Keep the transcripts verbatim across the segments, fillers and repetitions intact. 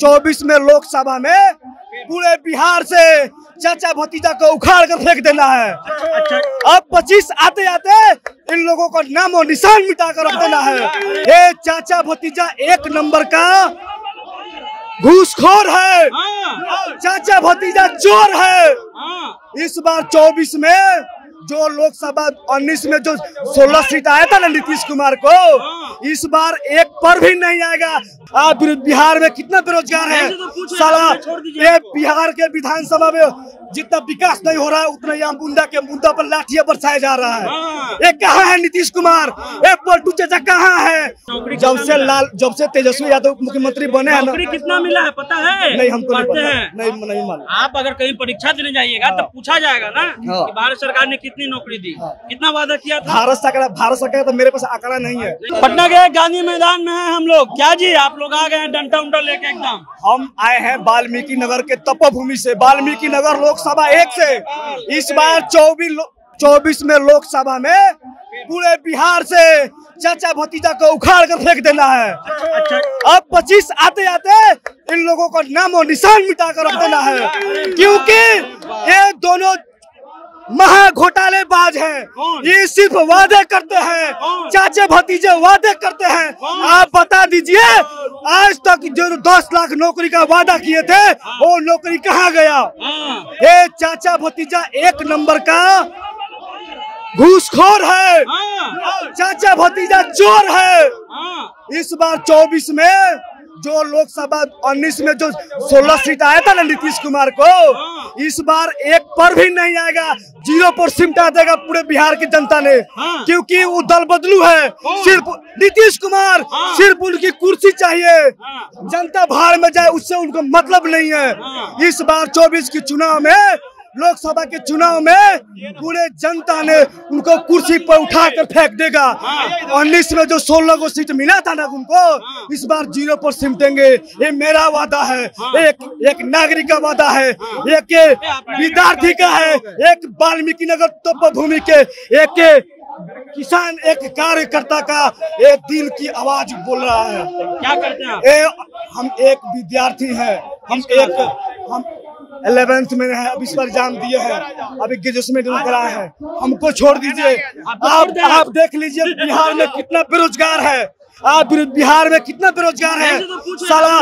चौबीस में लोकसभा में पूरे बिहार से चाचा भतीजा को उखाड़ कर फेंक देना है। अब पच्चीस आते आते इन लोगों को नाम और निशान मिटा कर रख देना है। ये चाचा भतीजा एक नंबर का घूसखोर है, चाचा भतीजा चोर है। इस बार चौबीस में जो लोकसभा उन्नीस में जो सोलह सीट आया था ना नीतीश कुमार को, इस बार एक पर भी नहीं आएगा। आप बिहार में कितना बेरोजगार है साला, ये बिहार के विधानसभा में जितना विकास नहीं हो रहा है उतना यहाँ मुद्दा के मुद्दा पर लाठियां बरसाया जा रहा है। ये कहाँ है नीतीश कुमार, ये पलटू चाचा कहाँ है? जब से लाल जब से तेजस्वी यादव मुख्यमंत्री बने हैं ना, कितना मिला है पता है? नहीं, हमको नहीं पता है, नहीं नहीं मालूम। आप अगर कहीं परीक्षा देने जाइएगा तो पूछा जाएगा ना कि भारत सरकार ने कितनी नौकरी दी, कितना वादा किया था भारत सरकार। भारत सरकार तो मेरे पास आंकड़ा नहीं है। पटना के गांधी मैदान में है हम लोग। क्या जी आप लोग आ गए डंडा उंडा लेके? एकदम हम आए हैं वाल्मीकि नगर के तपोभूमि से, वाल्मीकि नगर लोकसभा एक से। इस बार चौबीस चौबीस में लोकसभा में पूरे बिहार से चाचा भतीजा को उखाड़ कर फेंक देना है। अब पच्चीस आते आते इन लोगों को नाम और निशान मिटा कर रख देना है, क्योंकि ये दोनों महा घोटालेबाज है। ये सिर्फ वादे करते हैं, चाचे भतीजे वादे करते हैं। आप बता दीजिए आज तक जो दस लाख नौकरी का वादा किए थे वो नौकरी कहाँ गया? ये चाचा भतीजा एक नंबर का घूसखोर है, चाचा भतीजा चोर है। इस बार चौबीस में जो लोकसभा उन्नीस में जो सोलह सीट आया था ना नीतीश कुमार को, इस बार एक पर भी नहीं आएगा। जीरो पर सिमटा देगा पूरे बिहार की जनता ने, क्योंकि वो दल बदलू है। सिर्फ नीतीश कुमार, सिर्फ उनकी कुर्सी चाहिए। जनता बाहर में जाए उससे उनको मतलब नहीं है। इस बार चौबीस के चुनाव में, लोकसभा के चुनाव में पूरे जनता ने उनको कुर्सी पर उठा कर फेंक देगा। उन्नीस में जो सोलह को सीट मिला था ना उनको, इस बार जीरो पर सिमटेंगे। ये मेरा वादा है, एक एक नागरिक का वादा है, एक विद्यार्थी का है, एक वाल्मीकि नगर तपोभूमि के एक किसान, एक कार्यकर्ता का ये दिल की आवाज बोल रहा है। क्या करते हैं ए, हम एक विद्यार्थी है, हम एक हम इलेवेंथ में है, अब इस बार एग्जाम दिए हैं, अभी ग्रेजुएशन में करा है। हमको छोड़ दीजिए। आप आप देख लीजिए बिहार में कितना बेरोजगार है, आप बिहार में कितना बेरोजगार है साला,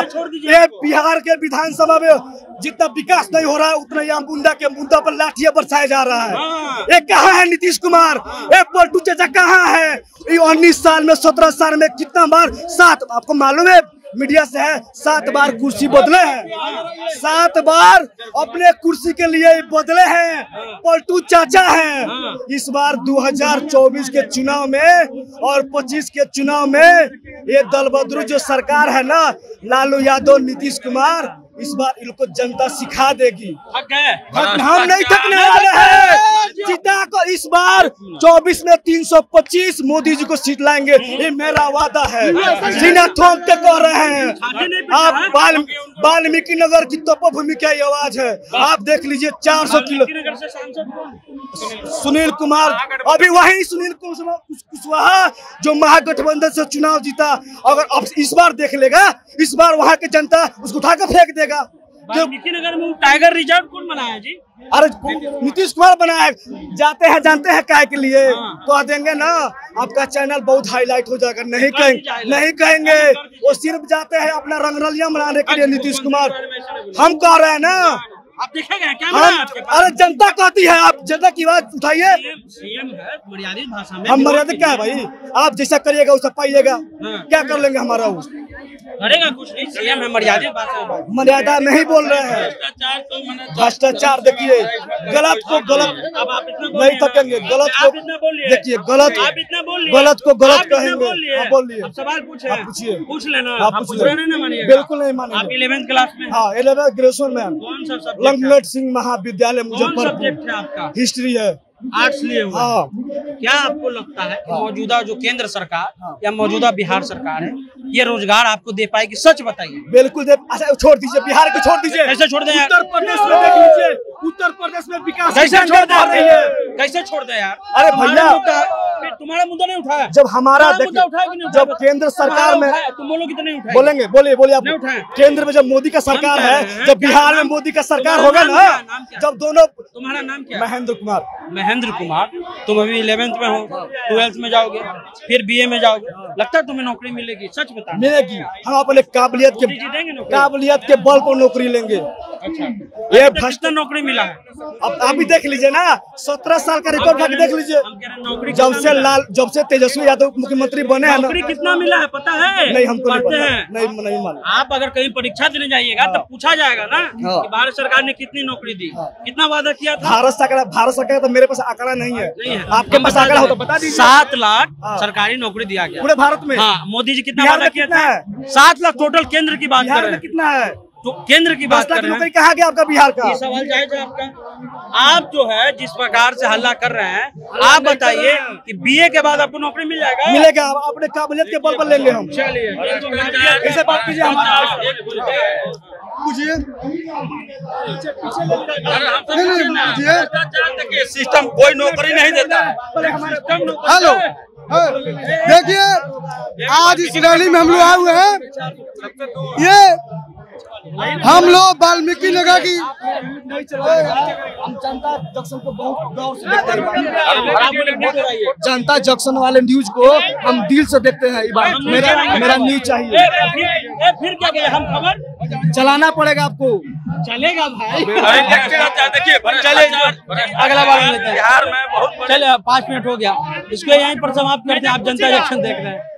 ये बिहार के विधानसभा में जितना विकास नहीं हो रहा है उतना यहाँ मुद्दा के मुद्दा पर लाठियां बरसाया जा रहा है। ये कहाँ है नीतीश कुमार, ये पलटू चाचा कहाँ है? ये उन्नीस साल में, सत्रह साल में कितना बार, सात, आपको मालूम है मीडिया से है, सात बार कुर्सी बदले हैं, सात बार अपने कुर्सी के लिए बदले हैं, पलटू चाचा हैं। इस बार दो हज़ार चौबीस के चुनाव में और पच्चीस के चुनाव में ये दलबदरू जो सरकार है ना, लालू यादव, नीतीश कुमार, इस बार इनको जनता सिखा देगी। हम नहीं थकने वाले हैं। जीता को इस बार चौबीस में तीन सौ पच्चीस मोदी जी को सीट लाएंगे, ये मेरा वादा है। जीना थोम के कह रहे हैं आप, वाल्मीकि नगर की तपोभूमि की आवाज है। आप देख लीजिए चार सौ किलो सुनील कुमार, अभी वही सुनील कुमार जो महागठबंधन से चुनाव जीता, अगर इस बार देख लेगा, इस बार वहाँ की जनता उसको उठाकर फेंक देगा। वाल्मीकि नगर में टाइगर रिजर्व कौन बनाया जी? अरे नीतीश कुमार बनाया। जाते हैं, जानते हैं काय के लिए? तो देंगे ना, आपका चैनल बहुत हाईलाइट हो जाएगा। नहीं कहेंगे, नहीं कहेंगे, वो सिर्फ जाते हैं अपना रंगरलिया बनाने के लिए। नीतीश कुमार हम कह रहे हैं ना, आप देखेंगे क्या हाँ, आपके पास? अरे जनता कहती है, आप जनता की बात उठाइए। सीएम है, मर्यादित भाषा में हम मर्यादित क्या है भाई? आप जैसा करिएगा वैसा पाइएगा। हाँ, क्या कर लेंगे हमारा उस करेगा कुछ नहीं। सीएम है, मर्यादित भाषा, मर्यादा नहीं बोल रहे हैं। भ्रष्टाचार देखिए, गलत को गलत, नहीं थकेंगे। गलत को देखिए, गलत गलत को गलत कहेंगे। बोलिए, सवाल पूछे, पूछिए, पूछ लेना। आप बिल्कुल नहीं मानेंगे। आप इलेवेंथ क्लास में? हाँ, इलेवेंथ ग्रेजुएशन में। कौन सा? लखनऊ सिंह महाविद्यालय मुजफ्फरपुर। आपका हिस्ट्री है, आर्ट्स लिए हुआ। हाँ। क्या आपको लगता है मौजूदा जो केंद्र सरकार या मौजूदा बिहार सरकार है, ये रोजगार आपको दे पाएगी? सच बताइए। बिल्कुल, छोड़ दीजिए, बिहार को छोड़ दीजिए। कैसे छोड़ दें? उत्तर प्रदेश में देख लीजिए, उत्तर प्रदेश में विकास कैसे छोड़ दें, कैसे छोड़ दें यार। अरे भैया तुम्हारा मुद्दा नहीं उठाया, जब हमारा मुद्दा उठाया कि नहीं उठाया, जब केंद्र सरकार में तुम लोग कितने उठाए बोलेंगे, बोलिए बोलिए आप उठाए। केंद्र में जब मोदी का सरकार है, जब बिहार में मोदी का सरकार होगा ना, जब दोनों। तुम्हारा नाम क्या? महेंद्र कुमार। महेंद्र कुमार, तुम अभी इलेवेंथ में हो, ट्वेल्थ में जाओगे, फिर बीए में जाओगे, लगता है तुम्हें नौकरी मिलेगी? सच बता। मिलेगी, हम अपने काबिलियत के काबिलियत के बल पर नौकरी लेंगे। ये भ्रष्ट नौकरी मिला है, अब आप भी देख लीजिए ना, सत्रह साल का रिकॉर्ड उठा के देख लीजिए। जब से लाल जब से तेजस्वी यादव मुख्यमंत्री बने हैं, नौकरी कितना मिला है पता है? नहीं, हमको नहीं पता है, नहीं नहीं मालूम। आप अगर कहीं परीक्षा देने जाइएगा तो पूछा जाएगा ना कि भारत सरकार ने कितनी नौकरी दी, कितना वादा किया था। भारत सरकार भारत सरकार तो मेरे पास आंकड़ा नहीं है, आपके पास आंकड़ा हो तो बता दीजिए। सात लाख सरकारी नौकरी दिया गया पूरे भारत में। मोदी जी कितना वादा किया था? सात लाख टोटल। केंद्र की बात करें कितना है? तो केंद्र की बात कर रहे हैं, कहा गया आपका बिहार का सवाल जायज है आपका। आप जो है जिस प्रकार से हल्ला कर रहे हैं, आप बताइए कि बीए के बाद आपको नौकरी मिल जाएगा? मिलेगा, अपने काबिलियत के बल पर लेंगे हम। चलिए कैसे बात कीजिए, पूछिए। सिस्टम कोई नौकरी नहीं देता। हेलो, देखिए आज इस रैली में हम लोग आए हुए हैं, ये हम लोग वाल्मीकि नगर की जनता जंक्शन को बहुत जनता जंक्शन वाले न्यूज को हम दिल से देखते हैं। मेरा मेरा न्यूज चाहिए। फिर क्या करें हम, खबर चलाना पड़ेगा आपको। चलेगा भाई, देखिए अगला बार बिहार में बहुत। चले, पाँच मिनट हो गया, इसको यहीं पर समाप्त करते हैं। आप जनता जंक्शन देख रहे हैं।